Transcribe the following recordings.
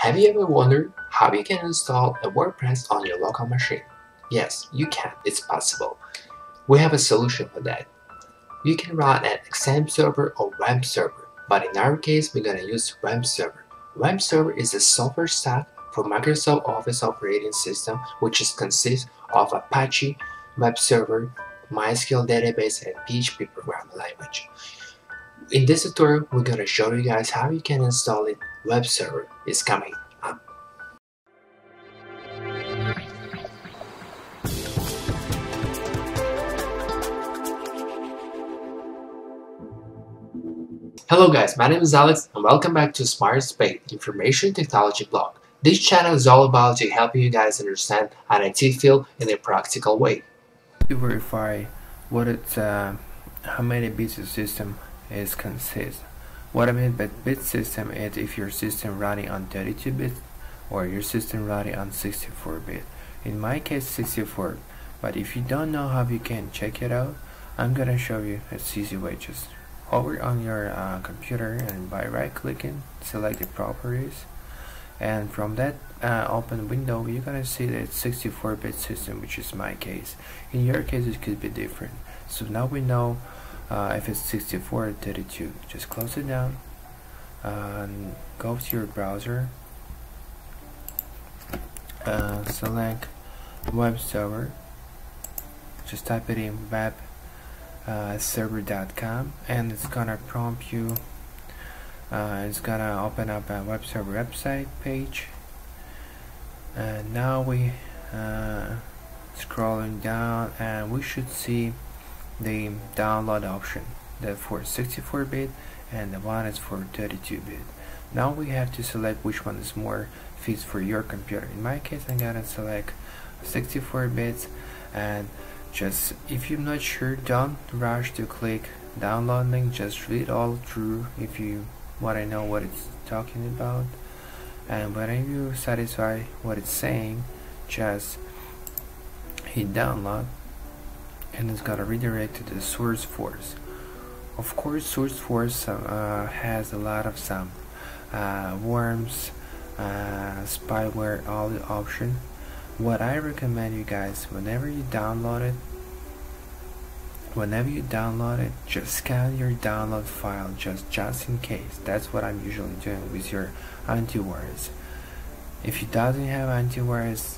Have you ever wondered how you can install a WordPress on your local machine? Yes, you can, it's possible. We have a solution for that. You can run an XAMPP server or WampServer, but in our case, we're gonna use WampServer. WampServer is a software stack for Microsoft Office operating system, which consists of Apache, WebServer, MySQL database, and PHP programming language. In this tutorial, we're gonna show you guys how you can install it. WebServer is coming up. Hello guys, my name is Alex and welcome back to Smart Spate, Information Technology blog. This channel is all about helping you guys understand an IT field in a practical way. To verify what it's how many bits your system is consists. What I mean by bit system is if your system running on 32 bits or your system running on 64 bit. In my case 64, but if you don't know how you can check it out, I'm gonna show you a easy way. Just over on your computer and by right clicking select the properties, and from that open window you're gonna see that 64-bit system, which is my case. In your case it could be different, so now we know if it's 64 or 32. Just close it down and go to your browser, select WebServer, just type it in web server.com, and it's gonna prompt you, it's gonna open up a web server website page. And now we scrolling down and we should see the download option, that for 64-bit and the one is for 32-bit. Now we have to select which one is more fits for your computer. In my case I'm gonna select 64 bits. And just if you're not sure, don't rush to click download link, just read all through if you want to know what it's talking about, and when you satisfy what it's saying just hit download, and it's gonna redirect to the SourceForge. Of course SourceForge has a lot of some worms, spyware, all the options. What I recommend you guys, whenever you download it, just scan your download file just in case. That's what I'm usually doing with your antivirus. If you doesn't have antivirus,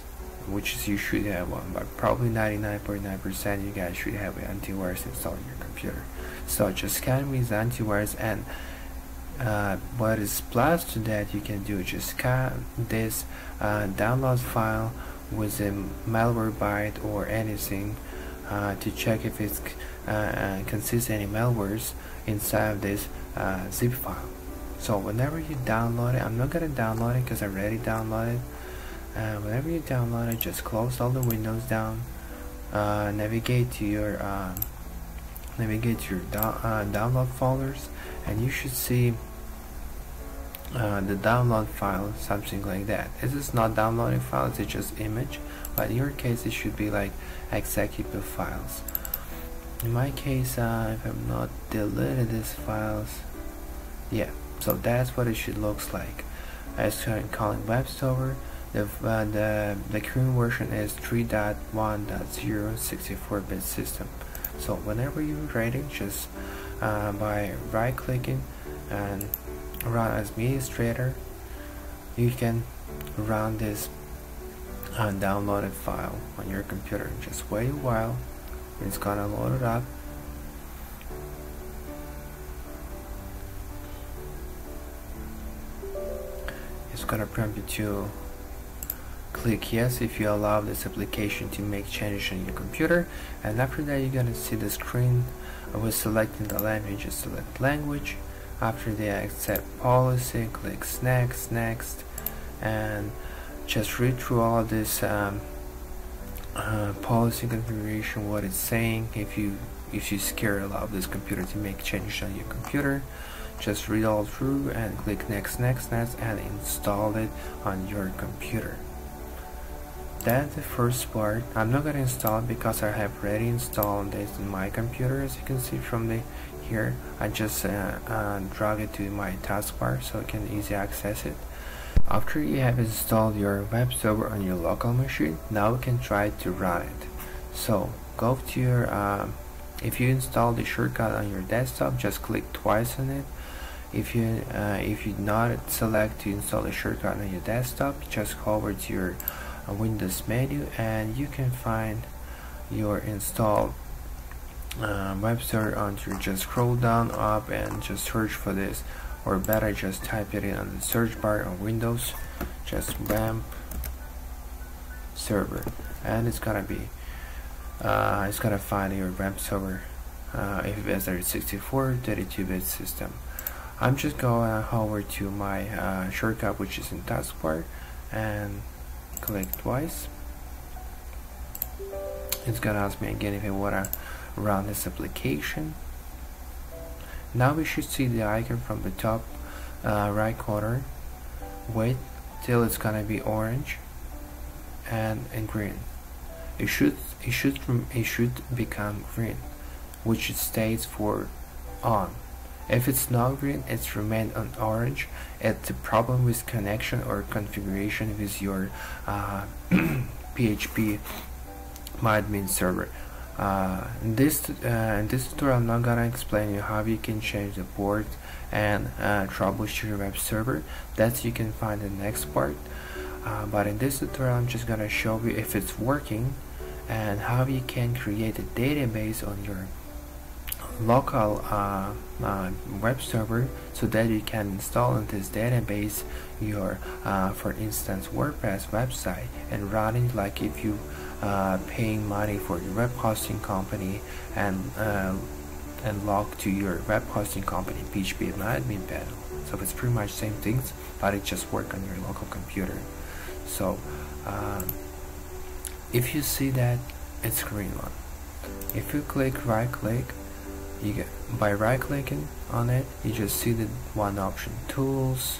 which is you should have one, but probably 99.9% you guys should have an antivirus installed on your computer. So just scan with antivirus, and what is plus to that, you can do just scan this download file with a malware byte or anything to check if it consists any malwares inside of this zip file. So whenever you download it, I'm not gonna download it because I already downloaded. Whenever you download it, just close all the windows down, navigate to your download folders, and you should see the download file, something like that. This is not downloading files, it's just image, but in your case it should be like executable files. In my case if I've not deleted these files, yeah, so that's what it should looks like. As I'm calling WebServer, the current version is 3.1.0 64-bit system. So whenever you're ready, just by right clicking and run as administrator, you can run this downloaded file on your computer. Just wait a while, it's gonna load it up. It's gonna prompt you to click yes if you allow this application to make changes on your computer, and after that you're gonna see the screen with selecting the language. Just select language. After they accept policy, click next, next, and just read through all this policy configuration, what it's saying. If you scare allow this computer to make changes on your computer, just read all through and click next, next, next, and install it on your computer. That's the first part. I'm not gonna install it because I have already installed this in my computer. As you can see from the here, I just drag it to my taskbar so I can easily access it. After you have installed your web server on your local machine, now we can try to run it. So go to your if you install the shortcut on your desktop, just click twice on it. If you not select to install the shortcut on your desktop, just hover to your Windows menu and you can find your installed web server onto your, just scroll down up and just search for this, or better just type it in on the search bar on Windows, just WampServer, and it's gonna find your web server if it's a 64 32-bit system. I'm just going over to my shortcut which is in taskbar and click twice. It's gonna ask me again if I wanna run this application. Now we should see the icon from the top right corner. Wait till it's gonna be orange and green. It should become green, which it states for on. If it's not green, it's remained on orange. It's a problem with connection or configuration with your phpMyAdmin server. In this tutorial, I'm not gonna explain you how you can change the port and troubleshoot your web server. That you can find in the next part. But in this tutorial, I'm just gonna show you if it's working and how you can create a database on your local web server so that you can install in this database your for instance WordPress website and run it like if you paying money for your web hosting company and log to your web hosting company phpMyAdmin panel. So it's pretty much same things, but it just works on your local computer. So if you see that it's green one, if you click right click, you get, by right clicking on it, you just see the one option tools,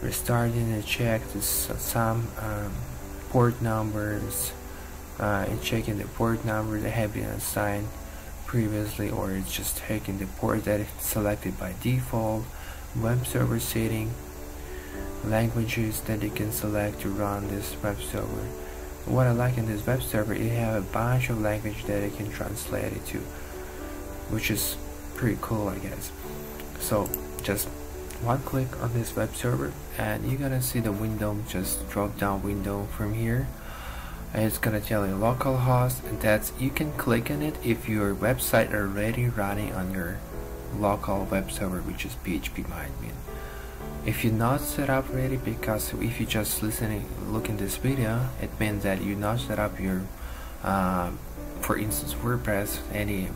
restarting, and check some port numbers and checking the port number that have been assigned previously, or it's just taking the port that is selected by default, web server setting, languages that you can select to run this web server. What I like in this web server, it have a bunch of language that it can translate it to, which is pretty cool, I guess. So just one click on this web server and you're gonna see the window, just drop down window from here, and it's gonna tell you localhost, and that's, you can click on it if your website already running on your local web server, which is phpMyAdmin. If you're not set up already, because if you just looking this video, it means that you not set up your for instance WordPress, any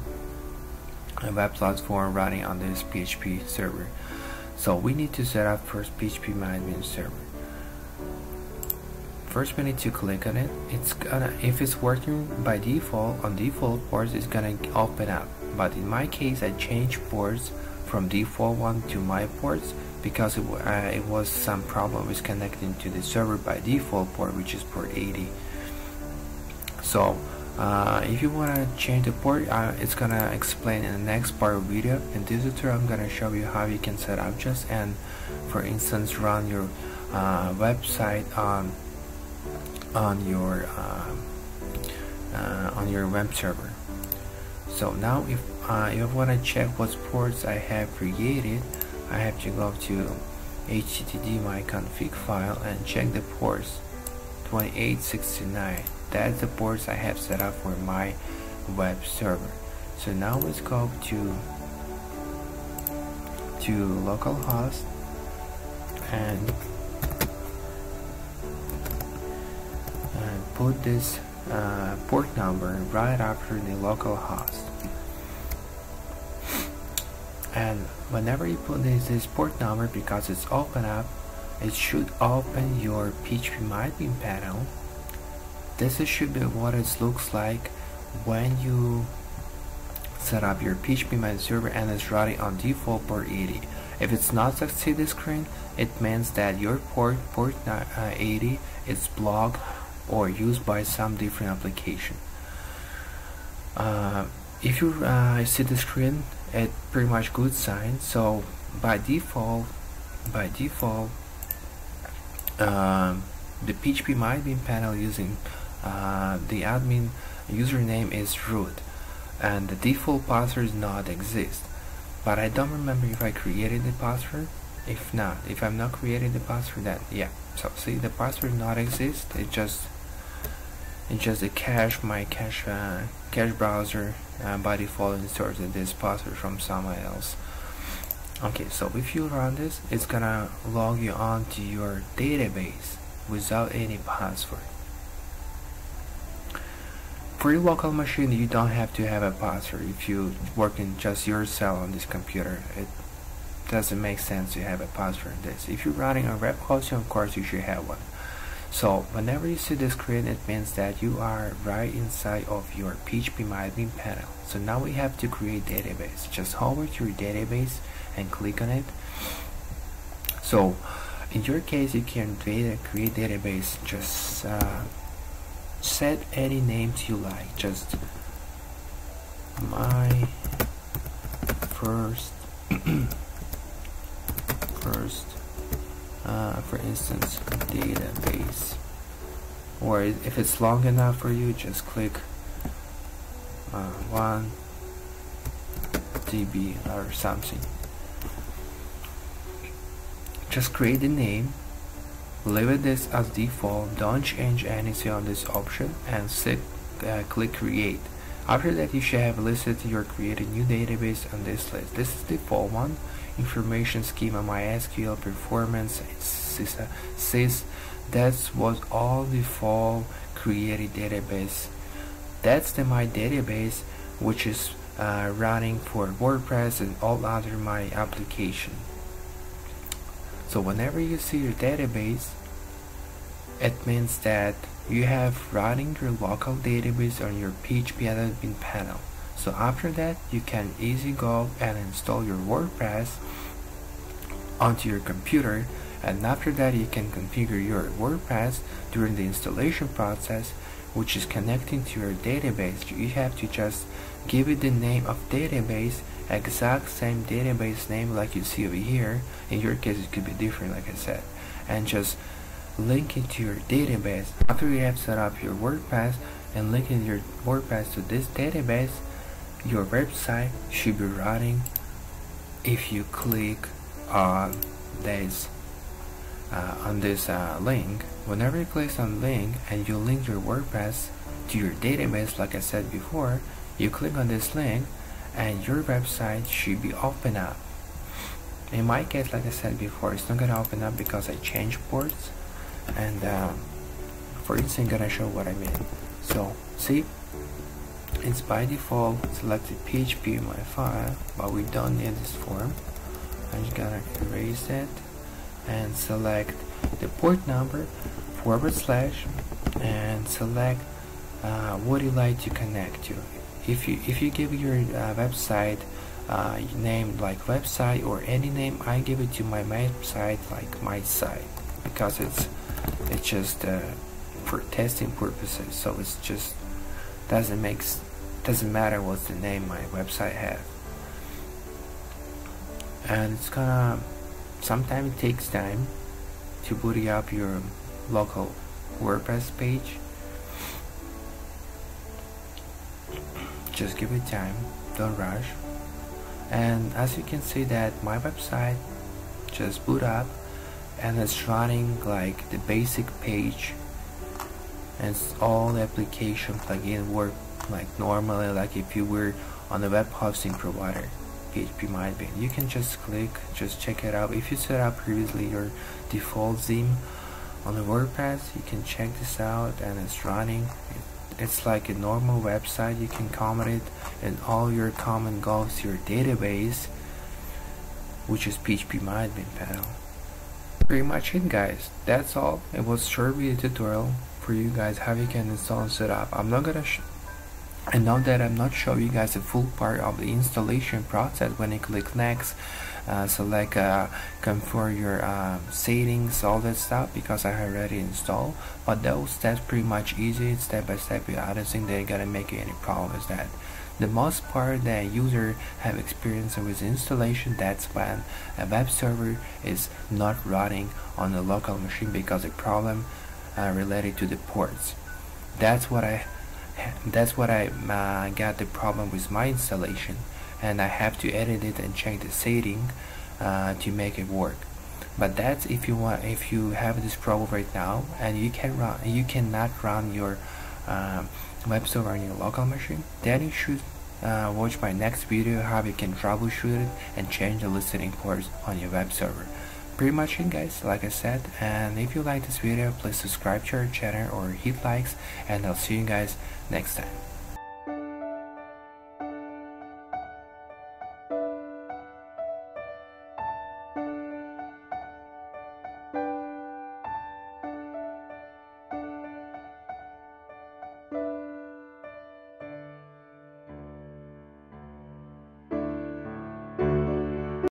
a web platform running on this PHP server. So we need to set up first phpMyAdmin server. First we need to click on it. It's gonna, if it's working by default on default ports, it's gonna open up, but in my case I changed ports from default one to my ports because it was some problem with connecting to the server by default port, which is port 80. So if you want to change the port, it's gonna explain in the next part of video. In this tutorial, I'm gonna show you how you can set up just and for instance run your website on your web server. So now if you want to check what ports I have created, I have to go to http my config file and check the ports 2869. That's the ports I have set up for my web server. So now let's go to localhost and put this port number right after the localhost. And whenever you put this port number, because it's open up, it should open your phpMyAdmin panel. This should be what it looks like when you set up your phpMyAdmin server and it's running on default port 80. If it's not succeed the screen, it means that your port 80 is blocked or used by some different application. If you see the screen, it's pretty much good sign. So by default the phpMyAdmin panel using the admin username is root, and the default password not exist. But I don't remember if I created the password. If I'm not creating the password, then yeah. So see, the password not exist. It's just a cache. My cache cache browser by default inserted this password from somewhere else. Okay, so if you run this, it's gonna log you on to your database without any password. For your local machine, you don't have to have a password. If you work in just yourself on this computer, it doesn't make sense to have a password in this. If you're running a web host, of course you should have one. So whenever you see this screen, it means that you are right inside of your phpMyAdmin panel. So now we have to create database. Just hover to your database and click on it. So in your case, you can create database. Just set any names you like. Just my first, for instance, database. Or if it's long enough for you, just click 1 DB or something. Just create the name. Leave this as default, don't change anything on this option, and click create. After that, you should have listed your created new database on this list. This is the default one, information schema, MySQL, performance, sys. That was all default created database. That's the my database, which is running for WordPress and all other my application. So whenever you see your database, it means that you have running your local database on your phpMyAdmin panel. So after that, you can easily go and install your WordPress onto your computer, and after that you can configure your WordPress during the installation process, which is connecting to your database. You have to just give it the name of database, exact same database name like you see over here. In your case, it could be different, like I said, and just link it to your database. After you have set up your WordPress and linking your WordPress to this database, your website should be running. If you click on this link, whenever you click on link and you link your WordPress to your database, like I said before, you click on this link and your website should be open up. In my case, like I said before, it's not gonna open up because I changed ports, and for instance, I'm gonna show what I mean. So see, it's by default selected PHP my file, but we don't need this form. I'm just gonna erase it and select the port number / and select what you like to connect to. If you give your website name like website or any name, I give it to my website like my site, because it's just for testing purposes. So it's just doesn't matter what's the name my website have. And it's gonna sometimes takes time to boot up your local WordPress page. Just give it time, don't rush. And as you can see that my website just boot up and it's running like the basic page, and it's all the application plugin work like normally, like if you were on the web hosting provider. phpMyAdmin, you can just click, just check it out. If you set up previously your default theme on the WordPress, you can check this out, and it's running. It's like a normal website. You can comment it, and all your comment goes to your database, which is phpMyAdmin panel. Pretty much it, guys. That's all. It was short video tutorial for you guys how you can install and set up. I'm not gonna and now that I'm not showing you guys the full part of the installation process. When you click next, select configure your settings, all that stuff, because I already installed. But those steps pretty much easy, step by step. I don't think they're gonna make you any problem with that. The most part the user have experience with installation, that's when a web server is not running on a local machine because of problem related to the ports. That's what I got the problem with my installation, and I have to edit it and check the setting to make it work. But that's if you want, if you have this problem right now and you cannot run your web server on your local machine, then you should watch my next video how you can troubleshoot it and change the listening ports on your web server. Pretty much it, guys, like I said, and if you like this video, please subscribe to our channel or hit likes, and I'll see you guys next time.